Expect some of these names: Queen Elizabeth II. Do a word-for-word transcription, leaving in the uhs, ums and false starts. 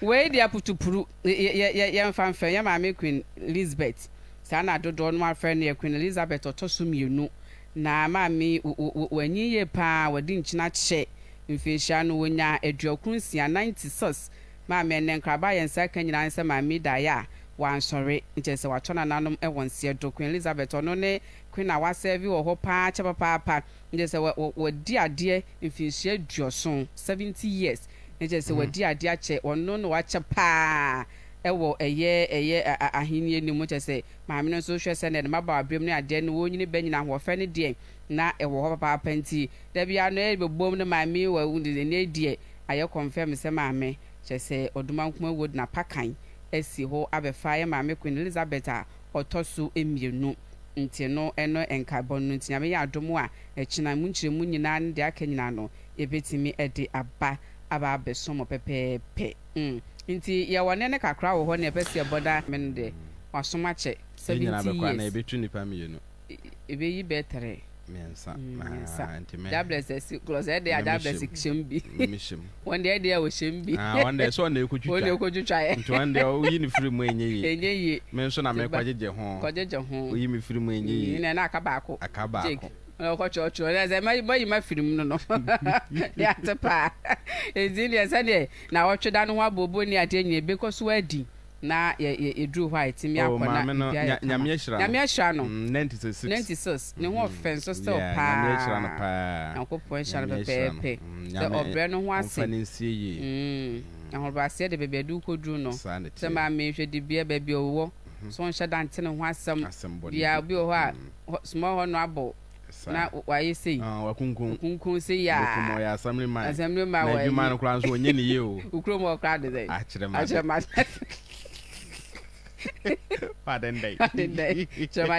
Where they are to prove young fanfare, your mammy Queen Elizabeth. Sana do don my friend near Queen Elizabeth or Tosum, you know. Na mammy, when ye pa, were didn't not share. In Fishan, when ya a jokunsia ninety sauce. Mammy and then Crabby and second answer, mammy Dia. One sorry, it is our turn and annum at once here to Queen Elizabeth or no, Queen our serve you or whole patch of a papa. It is our dear dear if you shared your son seventy years. Just a dear dear che or no watch a pa ewo a year a year a hini ni much as say my minor social sender mabba brimna den won you bending our fanny dear na a whopper penty there be an able bomb my meal wounded in a dear I confirm Miss Mammy just say or the monk would na packing a see ho abe fire mammy Queen Elizabeth or tosu emu no until no eno and carbon ya domoa a china munchi muninan dia kenyano a bit me a de abba about the sum of pepe pe. Mm. Inti ya wanene kakra wo ne pese ya boda mende wa soma che seventy years between nipa me no e be yi better mensa na anti me doubles s close dey doubles shembi mishim one day dey we shembi ah one day so na ekotwitwa one day ekotwitwa nti one day wo yi ni free mu enye yi enye yi men so na me kwajeje ho kwajeje ho wo yi mi free mu enye yi na na akabaako akabaako no ko cho cho na ze mai mai ma film no no ya tepa ezili esa de na wo tweda no wa bobo ni ade nyi be ko so adi na ye drew white mi akona nyame ehira nyame ehira no ninety-six ninety-six ne ho offense so pa nyame ehira no pa na ko po shara be pe the obre no ho ase mm ehon ba se de be be du ko drew no se ma me hwe de bia be bi owo so on shada ntene ho asem bia bi owo a small ho no abo na waye sei ah wakunkun kunkun sei ya wakumo ya assembly man assembly man na dwuma no kra nso onye ne ye o ukro mo kra de dey acherema acherema pa den dey den dey